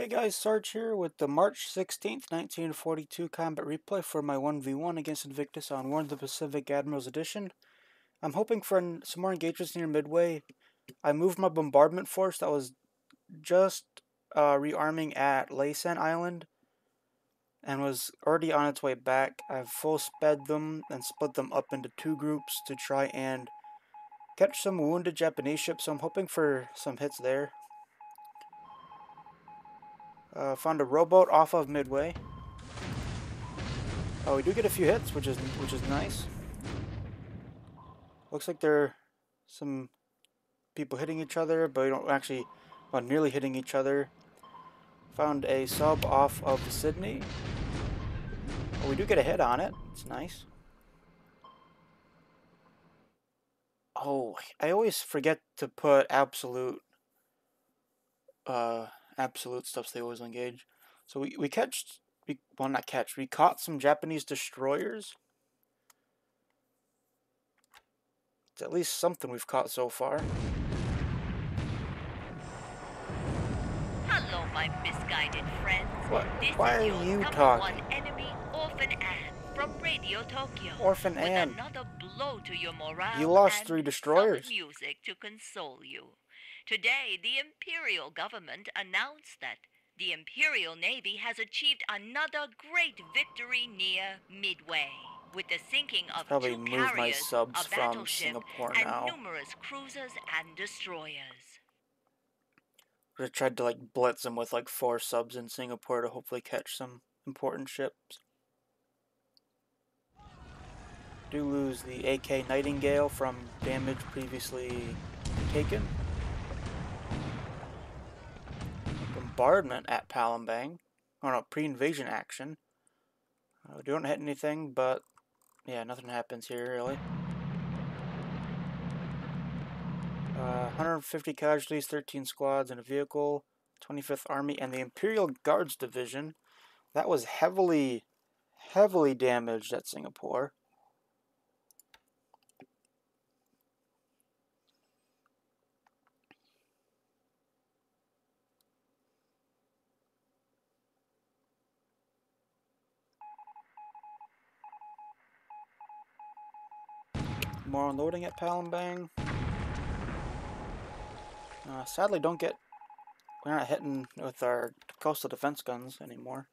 Hey guys, Sarge here with the March 16th, 1942 combat replay for my 1v1 against Invictus on War in the Pacific Admirals Edition. I'm hoping for some more engagements near Midway. I moved my bombardment force that was just rearming at Laysan Island and was already on its way back. I've full sped them and split them up into two groups to try and catch some wounded Japanese ships, so I'm hoping for some hits there. Found a rowboat off of Midway. Oh, we do get a few hits, which is nice. Looks like there are some people hitting each other, but we don't actually, well, nearly hitting each other. Found a sub off of Sydney. Oh, we do get a hit on it. It's nice. Oh, I always forget to put absolute stuff, so they always engage. So we caught some Japanese destroyers. It's at least something we've caught so far. Hello, my misguided friends. What? Why are you talking? One enemy, Orphan Ann, from Radio Tokyo. Orphan Ann. Another blow to your morale. You lost 3 destroyers. Music to console you. Today, the Imperial government announced that the Imperial Navy has achieved another great victory near Midway, with the sinking of 2 carriers, a battleship, and numerous cruisers and destroyers. I tried to blitz them with 4 subs in Singapore to hopefully catch some important ships. Do lose the AK Nightingale from damage previously taken. Bombardment at Palembang, or no, pre-invasion action. We don't hit anything, but yeah, nothing happens here really. 150 casualties, 13 squads and a vehicle, 25th Army and the Imperial Guards Division. That was heavily damaged at Singapore. More unloading at Palembang. Sadly, we're not hitting with our coastal defense guns anymore.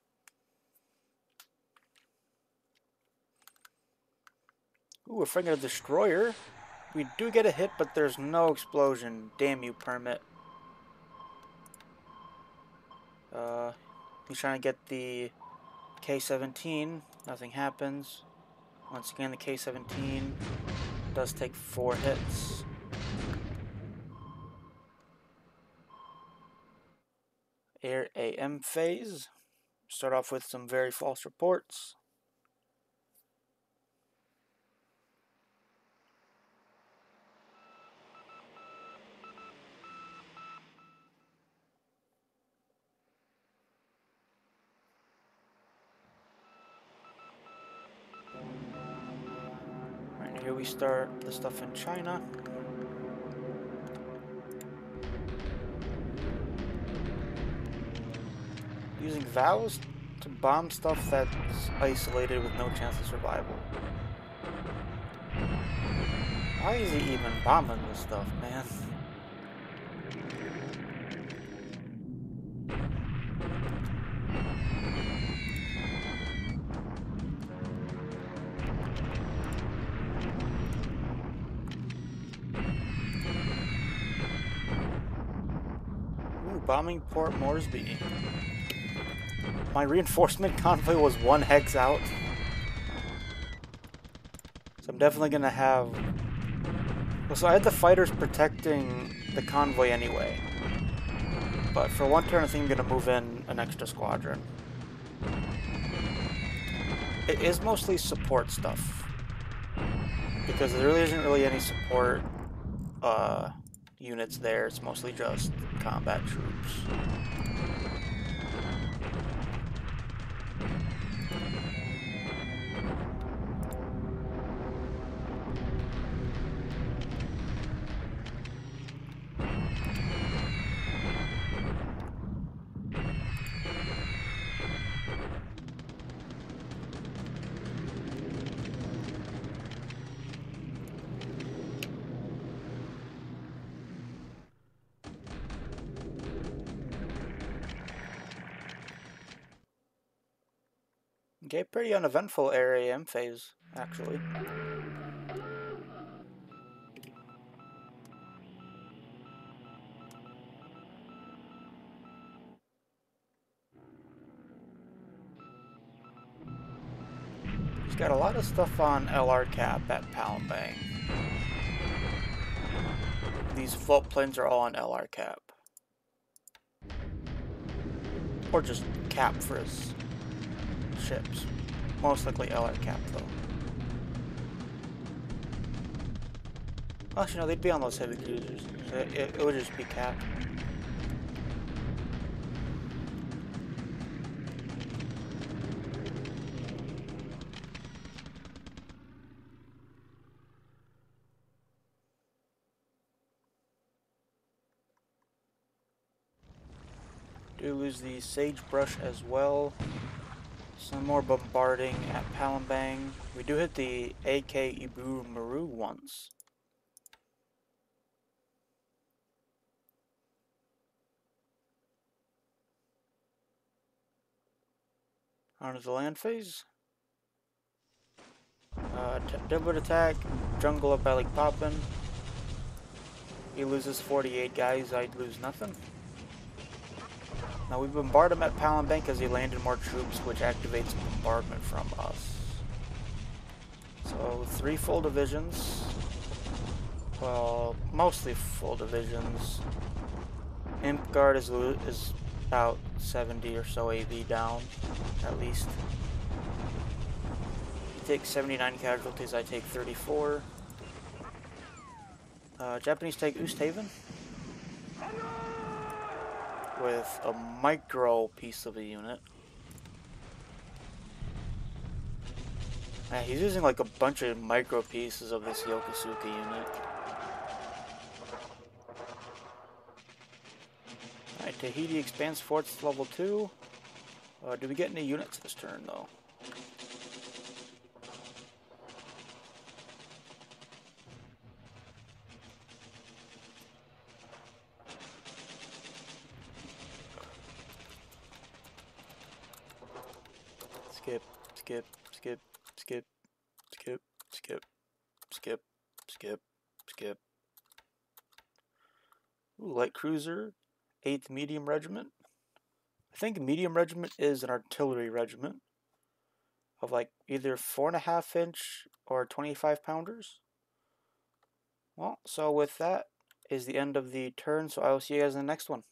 Ooh, a frigate destroyer. We do get a hit, but there's no explosion. Damn you, permit. He's trying to get the K-17. Nothing happens. Once again, the K-17. Does take 4 hits. Air AM phase. Start off with some very false reports. Here we start the stuff in China. Using valves to bomb stuff that's isolated with no chance of survival. Why is he even bombing this stuff, man? Bombing Port Moresby. My reinforcement convoy was 1 hex out. So I'm definitely gonna have... Well, so I had the fighters protecting the convoy anyway. But for one turn I think I'm gonna move in an extra squadron. It is mostly support stuff. Because there really isn't any support units there, it's mostly just combat troops. Okay, pretty uneventful area phase, actually. He's got a lot of stuff on LR cap at Palembang. These float planes are all on LR cap. Or just cap for his ships. Most likely LR cap though. Actually no, they'd be on those heavy cruisers. So it would just be cap. Do lose the sagebrush as well. Some more bombarding at Palembang. We do hit the AK Ibu Maru once. On to the land phase. Deliberate attack, Jungle of Elic Poppin'. He loses 48 guys, I'd lose nothing. Now we bombard him at Palembang as he landed more troops, which activates bombardment from us. So three full divisions, well, mostly full divisions. Imp Guard is about 70 or so AV down, at least. He takes 79 casualties, I take 34. Japanese take Oosthaven with a micro piece of a unit. Man, he's using like a bunch of micro pieces of this Yokosuka unit. Alright, Tahiti expands forts to level 2. Do we get any units this turn though? Skip. Ooh, Light Cruiser, 8th Medium Regiment. I think Medium Regiment is an artillery regiment of like either 4.5-inch or 25 pounders. Well, so with that is the end of the turn, so I will see you guys in the next one.